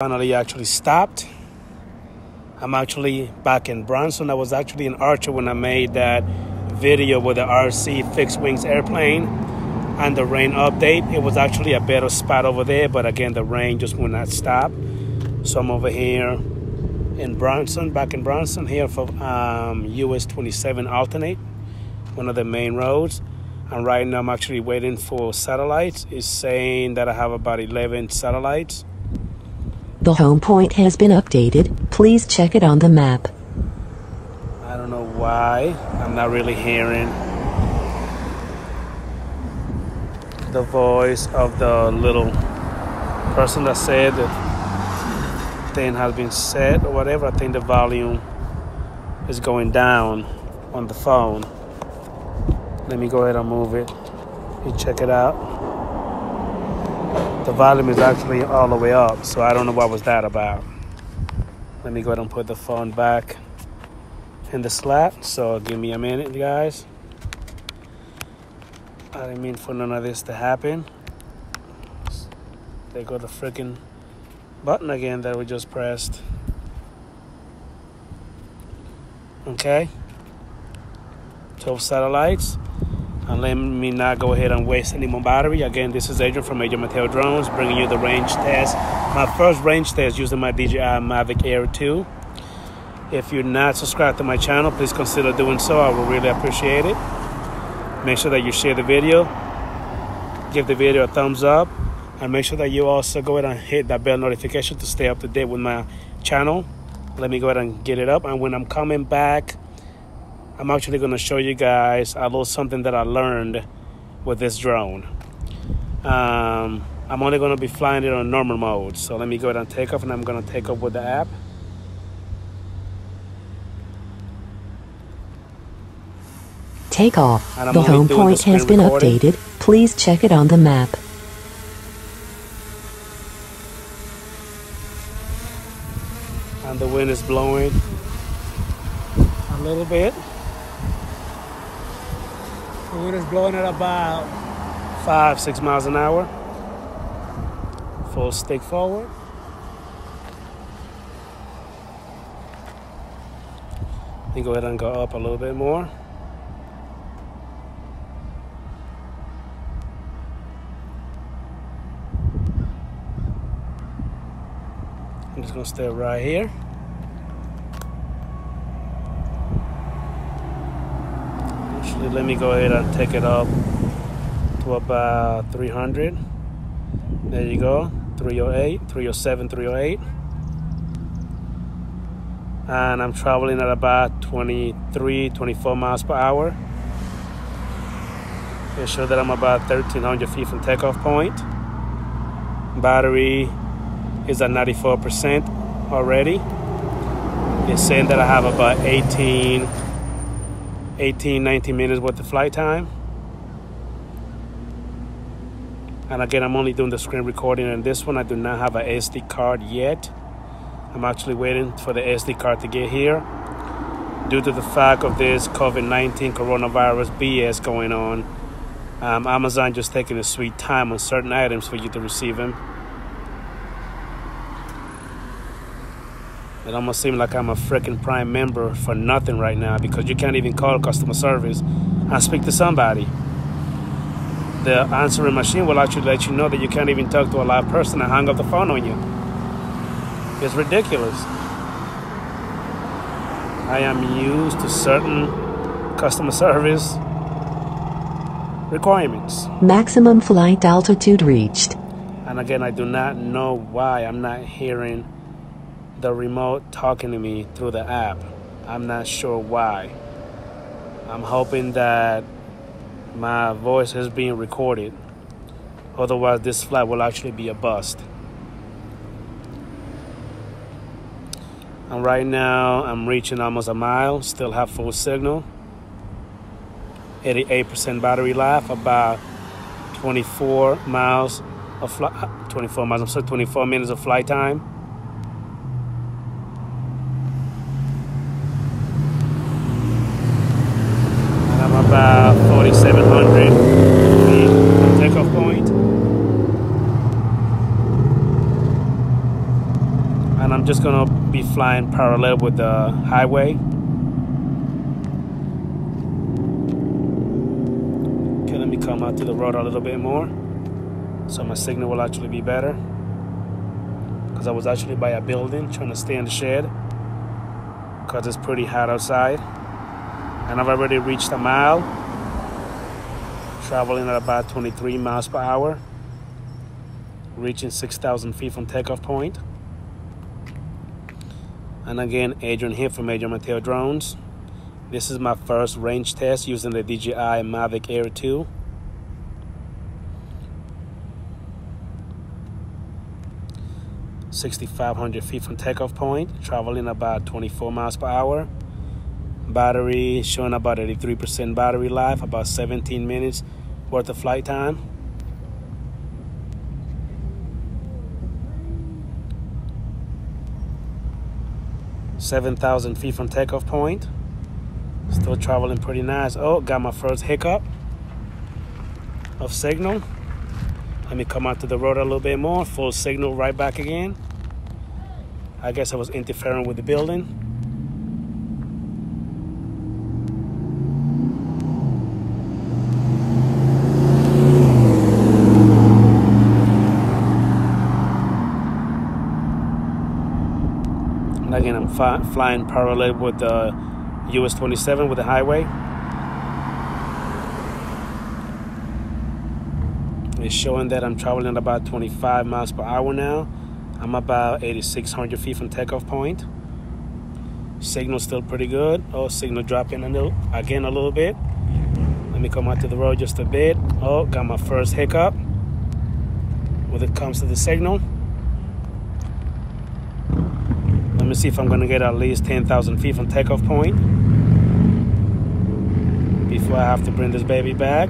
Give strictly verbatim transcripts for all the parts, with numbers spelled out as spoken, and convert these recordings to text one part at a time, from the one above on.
Finally actually stopped. I'm actually back in Bronson. I was actually in Archer when I made that video with the R C fixed wings airplane and the rain update. It was actually a better spot over there, but again the rain just would not stop. So I'm over here in Bronson, back in Bronson here for um, U S twenty-seven Alternate, one of the main roads. And right now I'm actually waiting for satellites. It's saying that I have about eleven satellites. The home point has been updated. Please check it on the map. I don't know why. I'm not really hearing the voice of the little person that said the thing has been set or whatever. I think the volume is going down on the phone. Let me go ahead and move it. You check it out. The volume is actually all the way up, so I don't know what was that about. Let me go ahead and put the phone back in the slot, so give me a minute, guys. I didn't mean for none of this to happen. There go the freaking button again that we just pressed. Okay. twelve satellites. And let me not go ahead and waste any more battery. Again, this is Adrian from Adrian Mateo Drones, bringing you the range test. My first range test using my D J I Mavic Air two. If you're not subscribed to my channel, please consider doing so. I would really appreciate it. Make sure that you share the video. Give the video a thumbs up. And make sure that you also go ahead and hit that bell notification to stay up to date with my channel. Let me go ahead and get it up. And when I'm coming back, I'm actually going to show you guys a little something that I learned with this drone. Um, I'm only going to be flying it on normal mode. So let me go ahead and take off, and I'm going to take off with the app. Take off. The home point has been updated. Please check it on the map. And the wind is blowing a little bit. The wind is blowing at about five, six miles an hour. Full stick forward. Then go ahead and go up a little bit more. I'm just gonna stay right here. Let me go ahead and take it up to about three hundred. There you go, three oh eight, three oh seven, three oh eight. And I'm traveling at about twenty-three, twenty-four miles per hour. Make sure that I'm about thirteen hundred feet from takeoff point. Battery is at ninety-four percent already. It's saying that I have about eighteen, nineteen minutes worth of flight time. And again, I'm only doing the screen recording on this one. I do not have an S D card yet. I'm actually waiting for the S D card to get here due to the fact of this COVID nineteen coronavirus B S going on. um, Amazon just taking a sweet time on certain items for you to receive them. It almost seems like I'm a freaking Prime member for nothing right now, because you can't even call customer service and speak to somebody. The answering machine will actually let you know that you can't even talk to a live person and hang up the phone on you. It's ridiculous. I am used to certain customer service requirements. Maximum flight altitude reached. And again, I do not know why I'm not hearing the remote talking to me through the app. I'm not sure why. I'm hoping that my voice is being recorded. Otherwise, this flight will actually be a bust. And right now, I'm reaching almost a mile. Still have full signal. eighty-eight percent battery life. About twenty-four miles of flight. twenty-four miles. I'm sorry, twenty-four minutes of flight time. About forty-seven hundred feet from takeoff point. and I'm just gonna be flying parallel with the highway. Okay, let me come out to the road a little bit more so my signal will actually be better, because I was actually by a building trying to stay in the shade because it's pretty hot outside. And I've already reached a mile, traveling at about twenty-three miles per hour, reaching six thousand feet from takeoff point. And again, Adrian here from Adrian Mateo Drones. This is my first range test using the D J I Mavic Air two. sixty-five hundred feet from takeoff point, traveling about twenty-four miles per hour. Battery showing about eighty-three percent battery life, about seventeen minutes worth of flight time. seven thousand feet from takeoff point. Still traveling pretty nice. Oh, got my first hiccup of signal. Let me come out to the road a little bit more. Full signal right back again. I guess I was interfering with the building. Again, I'm fly flying parallel with the U S twenty-seven with the highway. It's showing that I'm traveling about twenty-five miles per hour now. I'm about eighty-six hundred feet from takeoff point. Signal's still pretty good. Oh, signal dropping a little, again a little bit. Let me come out to the road just a bit. Oh, got my first hiccup when it comes to the signal. Let me see if I'm gonna get at least ten thousand feet from takeoff point before I have to bring this baby back.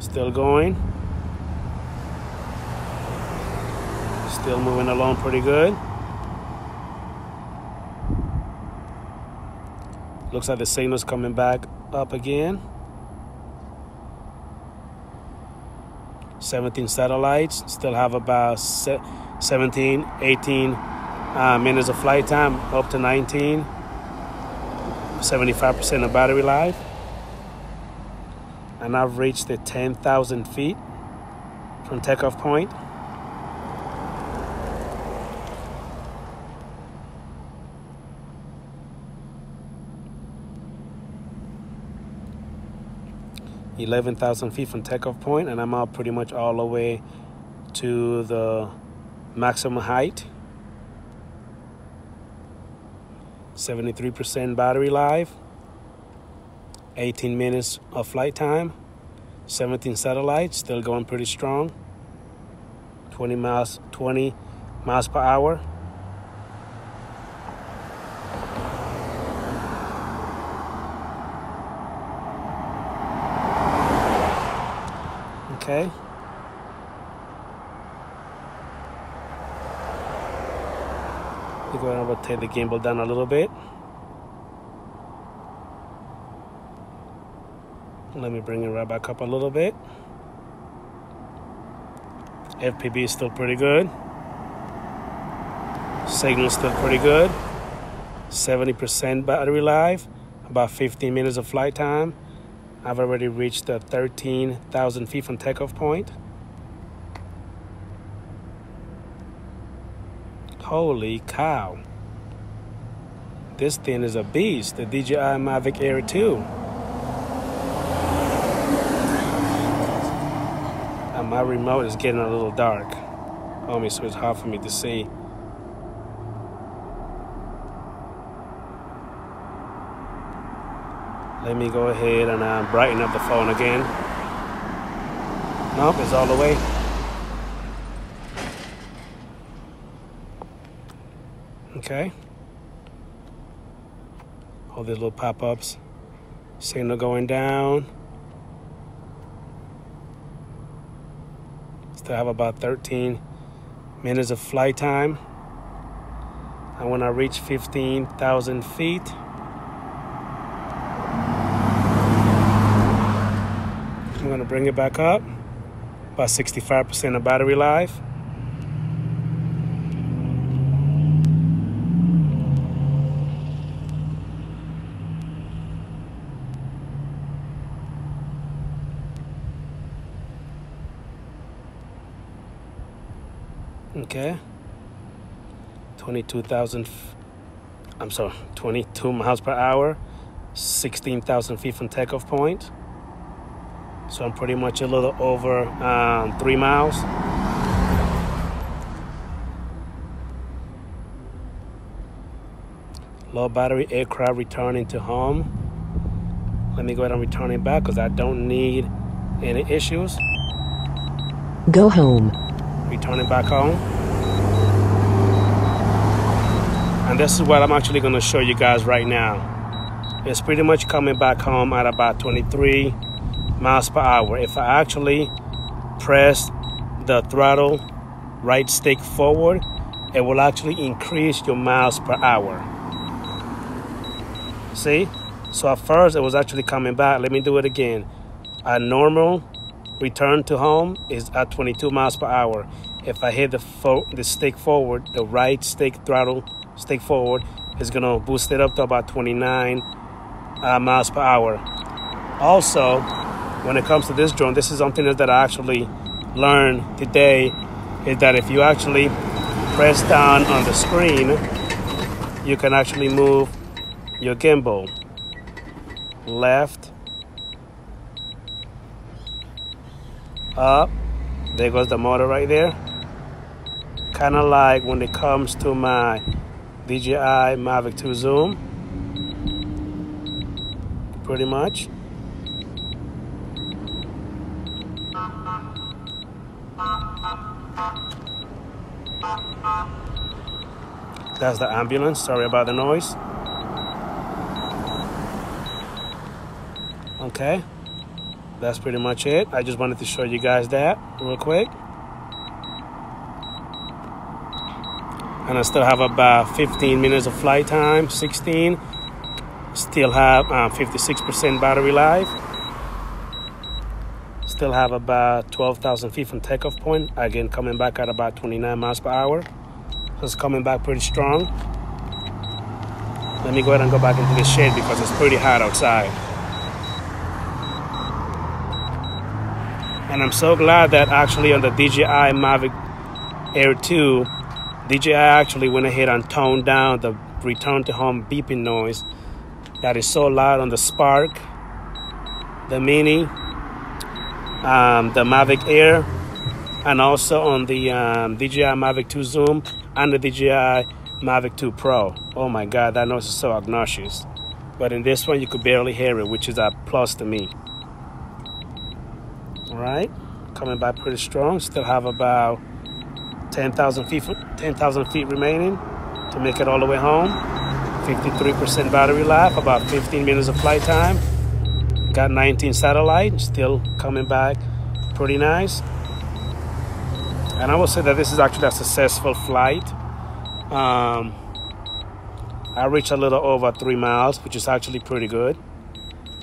Still going. Still moving along pretty good. Looks like the signal's coming back up again. seventeen satellites, still have about seventeen, eighteen uh, minutes of flight time, up to nineteen, seventy-five percent of battery life. And I've reached the ten thousand feet from takeoff point. eleven thousand feet from takeoff point, and I'm out pretty much all the way to the maximum height. seventy-three percent battery life, eighteen minutes of flight time, seventeen satellites, still going pretty strong. twenty miles, twenty miles per hour. Okay. I think we're gonna take the gimbal down a little bit. Let me bring it right back up a little bit. F P V is still pretty good. Signal is still pretty good. seventy percent battery life, about fifteen minutes of flight time. I've already reached the thirteen thousand feet from takeoff point. Holy cow. This thing is a beast, the D J I Mavic Air two. And my remote is getting a little dark on me, so it's hard for me to see. Let me go ahead and uh, brighten up the phone again. Nope, it's all the way. Okay. All these little pop-ups. Signal going down. Still have about thirteen minutes of flight time. And when I reach fifteen thousand feet, I'm gonna bring it back up, about sixty-five percent of battery life, Okay. twenty-two thousand, I'm sorry, twenty-two miles per hour, sixteen thousand feet from takeoff point. So I'm pretty much a little over um, three miles. Low battery aircraft returning to home. Let me go ahead and return it back because I don't need any issues. Go home. Returning back home. And this is what I'm actually going to show you guys right now. It's pretty much coming back home at about twenty-three miles per hour. If I actually press the throttle right stick forward, it will actually increase your miles per hour. See? So at first it was actually coming back. Let me do it again. A normal return to home is at twenty-two miles per hour. If I hit the fo the stick forward, the right stick throttle stick forward is gonna boost it up to about twenty-nine uh, miles per hour. Also, when it comes to this drone, this is something that I actually learned today, is that if you actually press down on the screen, you can actually move your gimbal left, up. There goes the motor right there. Kind of like when it comes to my D J I Mavic two Zoom, pretty much. That's the ambulance. Sorry about the noise. Okay, that's pretty much it. I just wanted to show you guys that real quick. And I still have about fifteen minutes of flight time, sixteen. Still have um, fifty-six percent battery life. Still have about twelve thousand feet from takeoff point. Again, coming back at about twenty-nine miles per hour. So it's coming back pretty strong. Let me go ahead and go back into the shade because it's pretty hot outside. And I'm so glad that actually on the D J I Mavic Air two, D J I actually went ahead and toned down the return to home beeping noise that is so loud on the Spark, the Mini, um, the Mavic Air, and also on the um, D J I Mavic two Zoom and the D J I Mavic two Pro. Oh my God, that noise is so obnoxious. But in this one, you could barely hear it, which is a plus to me. All right, coming back pretty strong. Still have about ten thousand feet, ten thousand feet remaining to make it all the way home. fifty-three percent battery life, about fifteen minutes of flight time. Got nineteen satellites, still coming back pretty nice. And I will say that this is actually a successful flight. Um, I reached a little over three miles, which is actually pretty good.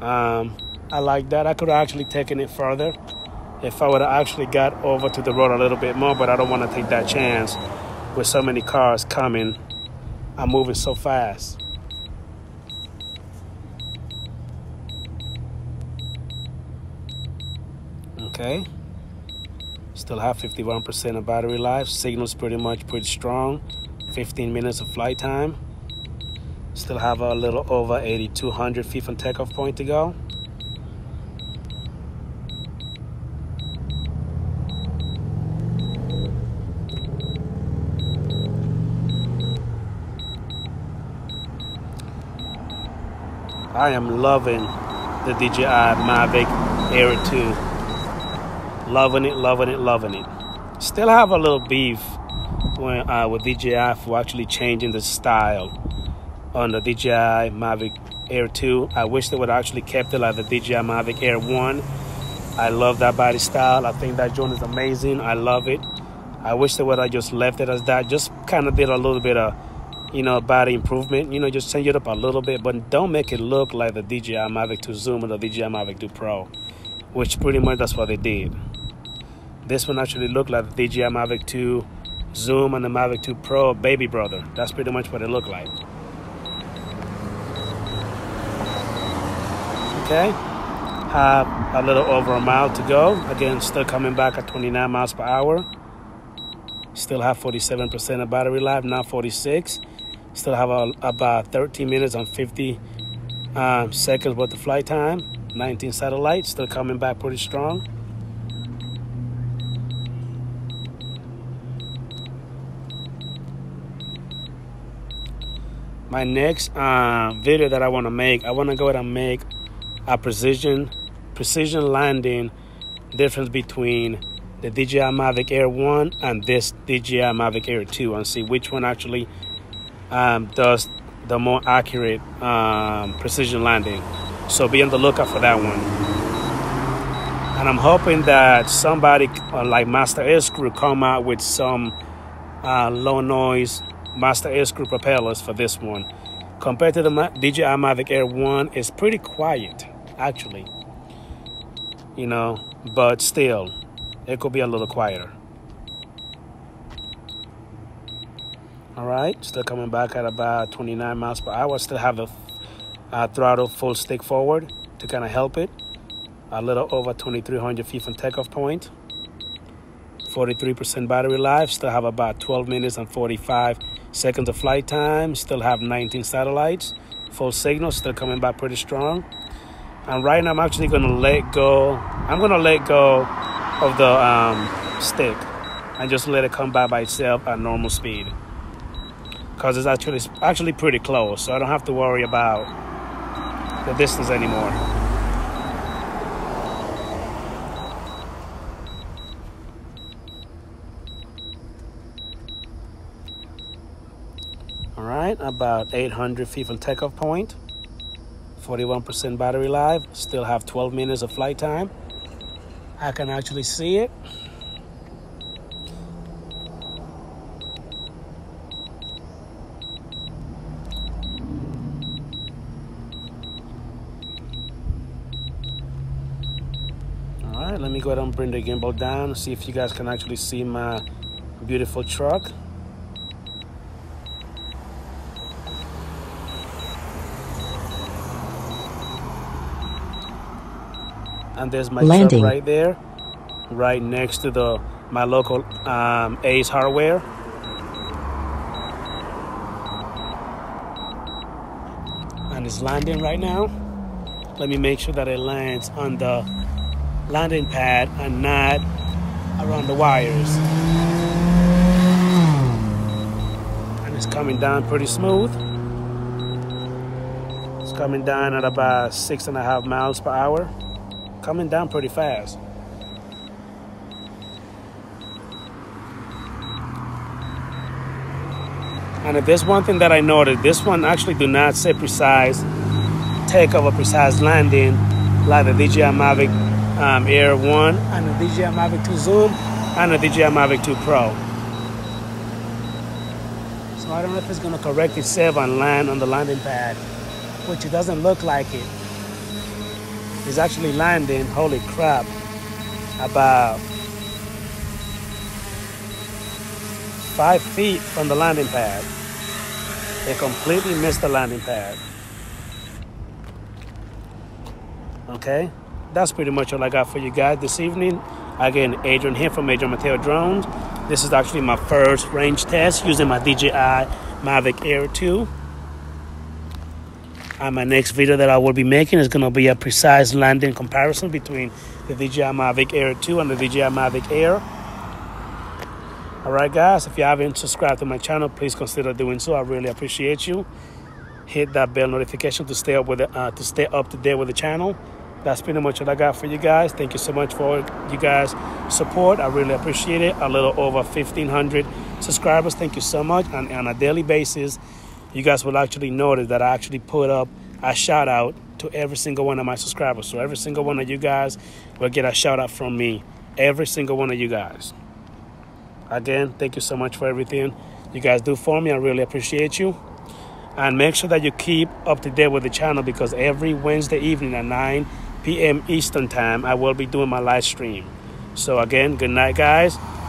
Um, I like that. I could have actually taken it further if I would have actually got over to the road a little bit more, but I don't want to take that chance with so many cars coming. I'm moving so fast. Okay. Still have fifty-one percent of battery life. Signal's pretty much pretty strong. fifteen minutes of flight time. Still have a little over eighty-two hundred feet from takeoff point to go. I am loving the D J I Mavic Air two. Loving it, loving it, loving it. Still have a little beef when, uh, with D J I for actually changing the style on the D J I Mavic Air two. I wish they would actually kept it like the D J I Mavic Air one. I love that body style. I think that drone is amazing. I love it. I wish they would have just left it as that. Just kind of did a little bit of, you know, body improvement, you know, just change it up a little bit, but don't make it look like the D J I Mavic two Zoom or the D J I Mavic two Pro, which pretty much that's what they did. This one actually looked like the D J I Mavic two Zoom and the Mavic two Pro baby brother. That's pretty much what it looked like. Okay, have a little over a mile to go. Again, still coming back at twenty-nine miles per hour. still have forty-seven percent of battery life, now forty-six. Still have a, about thirteen minutes and fifty um, seconds worth of flight time. nineteen satellites, still coming back pretty strong. My next uh, video that I want to make, I want to go ahead and make a precision, precision landing difference between the D J I Mavic Air one and this D J I Mavic Air two, and see which one actually um, does the more accurate um, precision landing. So be on the lookout for that one. And I'm hoping that somebody uh, like Master Airscrew come out with some uh, low noise Master Airscrew propellers for this one. Compared to the D J I Mavic Air one, it's pretty quiet, actually. You know, but still, it could be a little quieter. All right, still coming back at about twenty-nine miles per hour. Still have the Uh, throttle full stick forward to kind of help it. A little over twenty-three hundred feet from takeoff point. forty-three percent battery life. Still have about twelve minutes and forty-five seconds of flight time. Still have nineteen satellites. Full signal, still coming back pretty strong. And right now I'm actually going to let go. I'm going to let go of the um, stick and just let it come by by itself at normal speed, because it's actually, actually pretty close. So I don't have to worry about the distance anymore. All right, about eight hundred feet from takeoff point. forty-one percent battery life. Still have twelve minutes of flight time. I can actually see it. Let me go ahead and bring the gimbal down, see if you guys can actually see my beautiful truck. And there's my landing truck right there, right next to the my local um, Ace Hardware. And it's landing right now. Let me make sure that it lands on the landing pad and not around the wires. And it's coming down pretty smooth. It's coming down at about six and a half miles per hour. Coming down pretty fast. And if there's one thing that I noticed, this one actually do not say precise takeoff or precise landing like the D J I Mavic Um, Air one and the D J I Mavic two Zoom and the D J I Mavic two Pro. So I don't know if it's going to correct itself and land on the landing pad, which it doesn't look like it. It's actually landing, holy crap, about five feet from the landing pad. They completely missed the landing pad. Okay. That's pretty much all I got for you guys this evening. Again, Adrian here from Adrian Mateo Drones. This is actually my first range test using my D J I Mavic Air two. And my next video that I will be making is going to be a precise landing comparison between the D J I Mavic Air two and the D J I Mavic Air. All right, guys, if you haven't subscribed to my channel, please consider doing so. I really appreciate you. Hit that bell notification to stay up with the, uh, to stay up to date with the channel. That's pretty much all I got for you guys. Thank you so much for you guys' support. I really appreciate it. A little over fifteen hundred subscribers. Thank you so much. And on a daily basis, you guys will actually notice that I actually put up a shout out to every single one of my subscribers. So every single one of you guys will get a shout out from me. Every single one of you guys. Again, thank you so much for everything you guys do for me. I really appreciate you. And make sure that you keep up to date with the channel, because every Wednesday evening at nine p m Eastern time, I will be doing my live stream. So again, good night, guys.